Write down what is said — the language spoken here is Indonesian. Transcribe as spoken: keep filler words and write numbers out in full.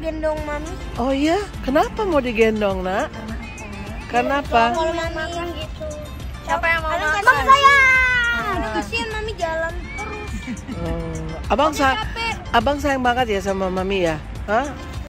gendong mami. Oh iya? Kenapa mau digendong, nak? Kenapa? Kalau mami yang gitu. Siapa yang mau makan? Abang saya. Kasihan mami jalan terus. Abang saya, abang sayang banget ya sama mami ya, hah?